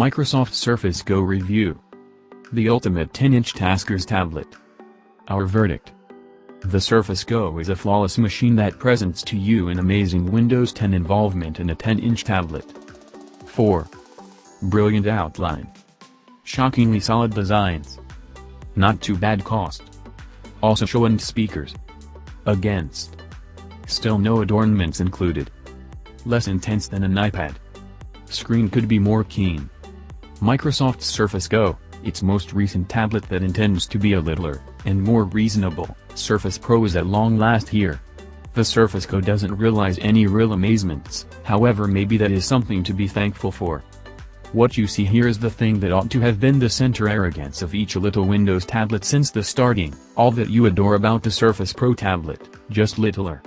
Microsoft Surface Go Review. The ultimate 10-inch tasker's tablet. Our verdict. The Surface Go is a flawless machine that presents to you an amazing Windows 10 involvement in a 10-inch tablet. 4. Brilliant outline. Shockingly solid designs. Not too bad cost. Also show and speakers. Against. Still no adornments included. Less intense than an iPad. Screen could be more keen. Microsoft's Surface Go, its most recent tablet that intends to be a littler, and more reasonable, Surface Pro is at long last here. The Surface Go doesn't realize any real amazements, however maybe that is something to be thankful for. What you see here is the thing that ought to have been the center arrogance of each little Windows tablet since the starting, all that you adore about the Surface Pro tablet, just littler.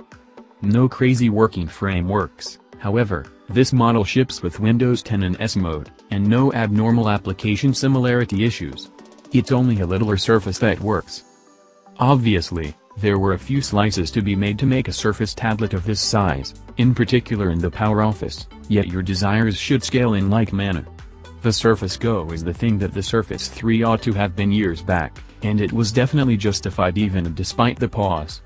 No crazy working frameworks, however, this model ships with Windows 10 in S mode, and no abnormal application similarity issues. It's only a littler Surface that works. Obviously, there were a few slices to be made to make a Surface tablet of this size, in particular in the power office, yet your desires should scale in like manner. The Surface Go is the thing that the Surface 3 ought to have been years back, and it was definitely justified even despite the pause.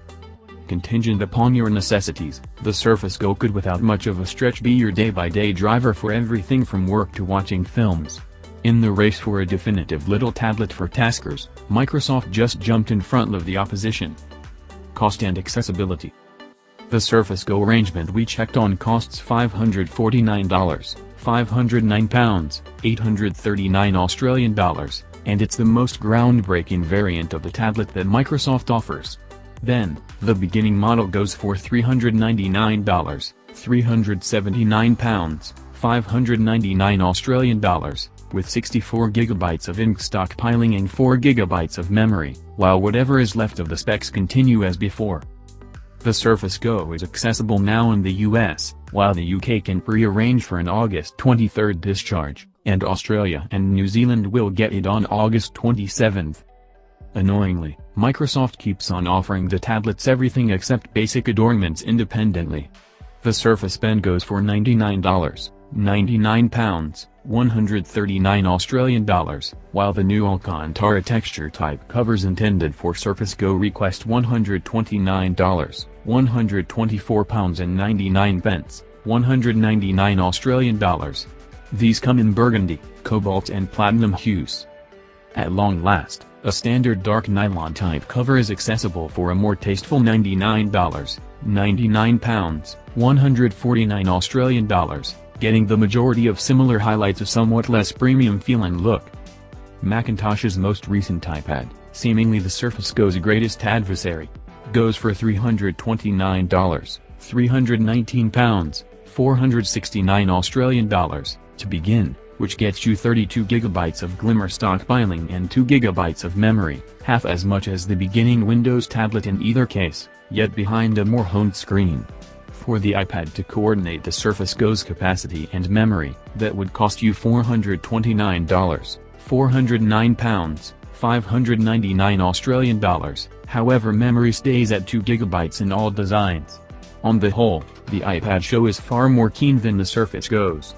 Contingent upon your necessities, the Surface Go could without much of a stretch be your day-by-day driver for everything from work to watching films. In the race for a definitive little tablet for taskers, Microsoft just jumped in front of the opposition. Cost and accessibility. The Surface Go arrangement we checked on costs $549, £509, 839 Australian dollars, and it's the most groundbreaking variant of the tablet that Microsoft offers. Then, the beginning model goes for $399, 379 pounds, 599 Australian dollars, with 64 gigabytes of ink stockpiling and 4 gigabytes of memory, while whatever is left of the specs continue as before. The Surface Go is accessible now in the US, while the UK can pre-arrange for an August 23 discharge, and Australia and New Zealand will get it on August 27. Annoyingly, Microsoft keeps on offering the tablets everything except basic adornments independently. The Surface Pen goes for $99, 99 pounds, 139 Australian dollars, while the new Alcantara texture type covers intended for Surface Go request $129, 124 pounds and 99 pence, 199 Australian dollars. These come in burgundy, cobalt and platinum hues. At long last, a standard dark nylon type cover is accessible for a more tasteful $99, 99 pounds, 149 Australian dollars, getting the majority of similar highlights a somewhat less premium feel and look. Macintosh's most recent iPad, seemingly the Surface Go's greatest adversary, goes for $329, 319 pounds, 469 Australian dollars, to begin, which gets you 32 gigabytes of glimmer stockpiling and 2 gigabytes of memory, half as much as the beginning Windows tablet in either case, yet behind a more honed screen. For the iPad to coordinate the Surface Go's capacity and memory, that would cost you $429, 409 pounds, 599 Australian dollars, however memory stays at 2 gigabytes in all designs. On the whole, the iPad show is far more keen than the Surface Go's.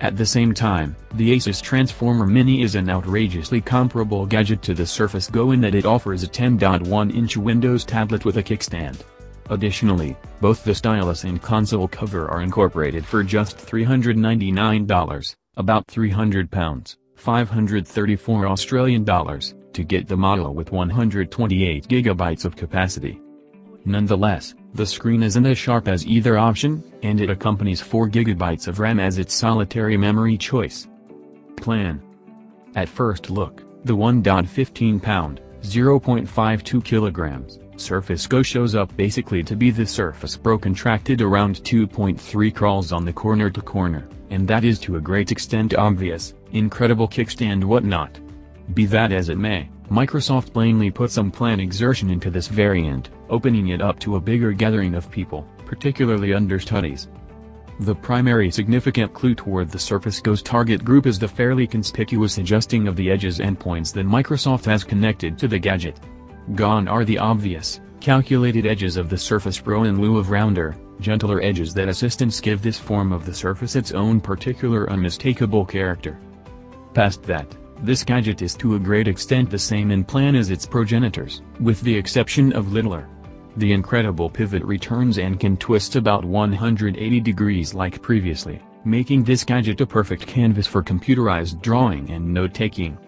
At the same time, the Asus Transformer Mini is an outrageously comparable gadget to the Surface Go in that it offers a 10.1-inch Windows tablet with a kickstand. Additionally, both the stylus and console cover are incorporated for just $399, about £300, 534 Australian dollars, to get the model with 128 gigabytes of capacity. Nonetheless, the screen isn't as sharp as either option, and it accompanies 4 GB of RAM as its solitary memory choice. Plan. At first look, the 1.15-pound, 0.52 kilograms, Surface Go shows up basically to be the Surface Pro contracted around 2.3 crawls on the corner to corner, and that is to a great extent obvious, incredible kickstand whatnot. Be that as it may, Microsoft plainly put some plan exertion into this variant, opening it up to a bigger gathering of people, particularly understudies. The primary significant clue toward the Surface Go's target group is the fairly conspicuous adjusting of the edges and points that Microsoft has connected to the gadget. Gone are the obvious, calculated edges of the Surface Pro in lieu of rounder, gentler edges that assistants give this form of the Surface its own particular unmistakable character. Past that, this gadget is to a great extent the same in plan as its progenitors, with the exception of littler. The incredible pivot returns and can twist about 180 degrees like previously, making this gadget a perfect canvas for computerized drawing and note-taking.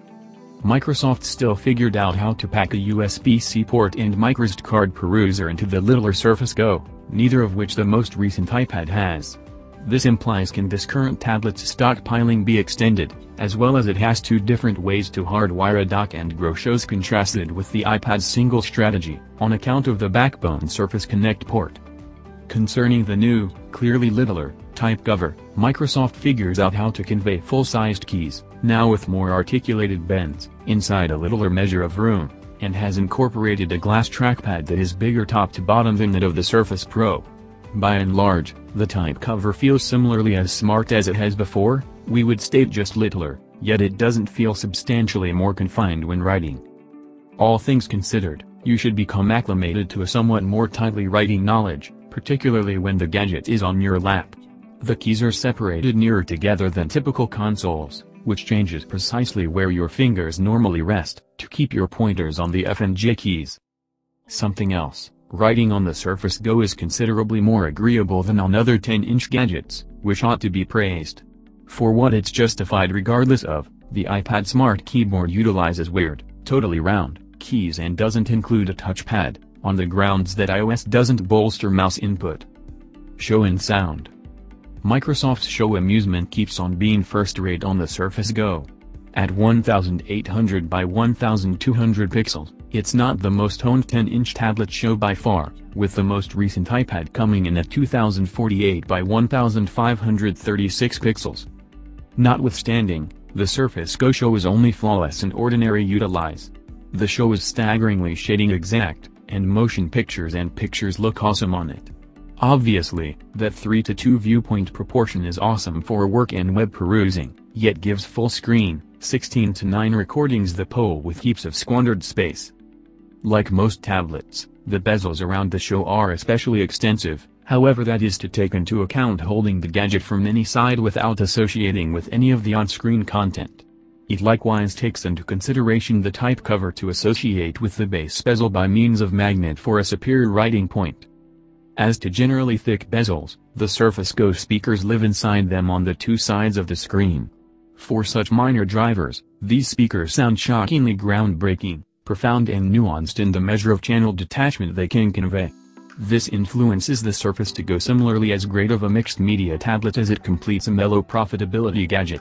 Microsoft still figured out how to pack a USB-C port and microSD card peruser into the littler Surface Go, neither of which the most recent iPad has. This implies can this current tablet's stockpiling be extended, as well as it has two different ways to hardwire a dock and grow shows contrasted with the iPad's single strategy, on account of the backbone Surface Connect port. Concerning the new, clearly littler, type cover, Microsoft figures out how to convey full-sized keys, now with more articulated bends, inside a littler measure of room, and has incorporated a glass trackpad that is bigger top to bottom than that of the Surface Pro. By and large, the type cover feels similarly as smart as it has before, we would state just littler, yet it doesn't feel substantially more confined when writing. All things considered, you should become acclimated to a somewhat more tightly writing knowledge, particularly when the gadget is on your lap. The keys are separated nearer together than typical consoles, which changes precisely where your fingers normally rest, to keep your pointers on the F and J keys. Something else. Writing on the Surface Go is considerably more agreeable than on other 10-inch gadgets, which ought to be praised. For what it's justified regardless of, the iPad Smart Keyboard utilizes weird, totally round, keys and doesn't include a touchpad, on the grounds that iOS doesn't bolster mouse input. Show and sound. Microsoft's show amusement keeps on being first-rate on the Surface Go. At 1800 by 1200 pixels, it's not the most honed 10-inch tablet show by far, with the most recent iPad coming in at 2048 by 1536 pixels. Notwithstanding, the Surface Go show is only flawless in ordinary utilize. The show is staggeringly shading exact, and motion pictures and pictures look awesome on it. Obviously, that 3:2 viewpoint proportion is awesome for work and web perusing, yet gives full screen, 16:9 recordings the pole with heaps of squandered space. Like most tablets, the bezels around the show are especially extensive, however that is to take into account holding the gadget from any side without associating with any of the on-screen content. It likewise takes into consideration the type cover to associate with the base bezel by means of magnet for a superior writing point. As to generally thick bezels, the Surface Go speakers live inside them on the two sides of the screen. For such minor drivers, these speakers sound shockingly groundbreaking, profound and nuanced in the measure of channel detachment they can convey. This influences the Surface to go similarly as great of a mixed media tablet as it completes a mellow profitability gadget.